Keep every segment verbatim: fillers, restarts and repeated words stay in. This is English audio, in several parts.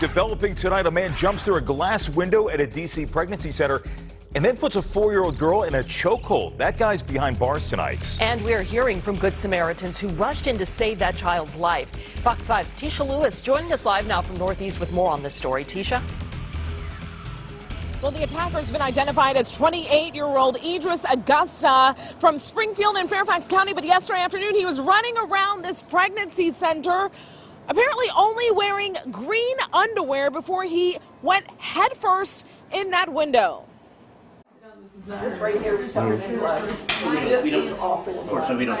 Developing tonight, a man jumps through a glass window at a D C pregnancy center and then puts a four-year-old girl in a chokehold. That guy's behind bars tonight. And we're hearing from Good Samaritans who rushed in to save that child's life. Fox five's Tisha Lewis joining us live now from Northeast with more on this story. Tisha? Well, the attacker's been identified as twenty-eight-year-old Idris Augustus from Springfield in Fairfax County, but yesterday afternoon he was running around this pregnancy center, apparently only wearing green underwear, before he went headfirst in that window. This right here is in blood.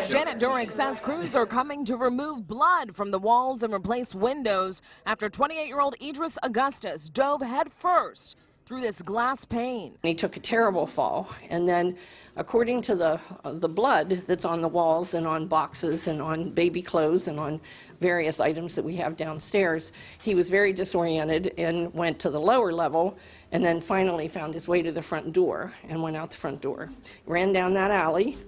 Janet Doric says crews are coming to remove blood from the walls and replace windows after twenty-eight-year-old Idris Augustus dove headfirst through this glass pane. He took a terrible fall, and then according to the uh, the blood that's on the walls and on boxes and on baby clothes and on various items that we have downstairs, he was very disoriented and went to the lower level and then finally found his way to the front door and went out the front door, ran down that alley,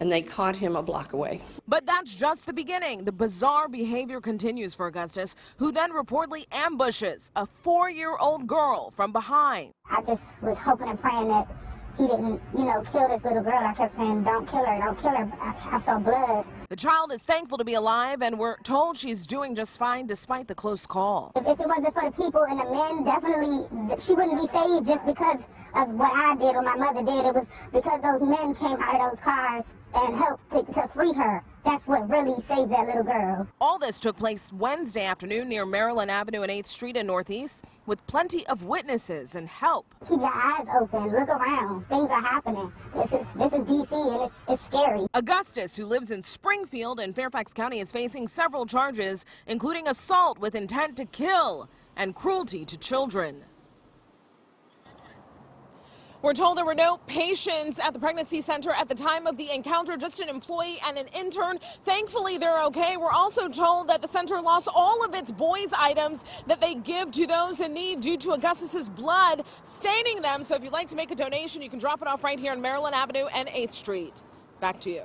and they caught him a block away. But that's just the beginning. The bizarre behavior continues for Augustus, who then reportedly ambushes a four-year-old girl from behind. I just was hoping and praying that he didn't, you know, kill this little girl. I kept saying, don't kill her, don't kill her. I, I saw blood. The child is thankful to be alive, and we're told she's doing just fine despite the close call. If, if it wasn't for the people and the men, definitely she wouldn't be saved just because of what I did or my mother did. It was because those men came out of those cars and helped to, to free her. That's what really saved that little girl. All this took place Wednesday afternoon near Maryland Avenue and eighth street in Northeast, with plenty of witnesses and help. Keep your eyes open. Look around. Things are happening. This is this is D C, and it's, it's scary. Augustus, who lives in Springfield in Fairfax County, is facing several charges, including assault with intent to kill and cruelty to children. We're told there were no patients at the pregnancy center at the time of the encounter, just an employee and an intern. Thankfully, they're okay. We're also told that the center lost all of its boys' items that they give to those in need due to Augustus's blood staining them. So if you'd like to make a donation, you can drop it off right here on Maryland Avenue and eighth street. Back to you.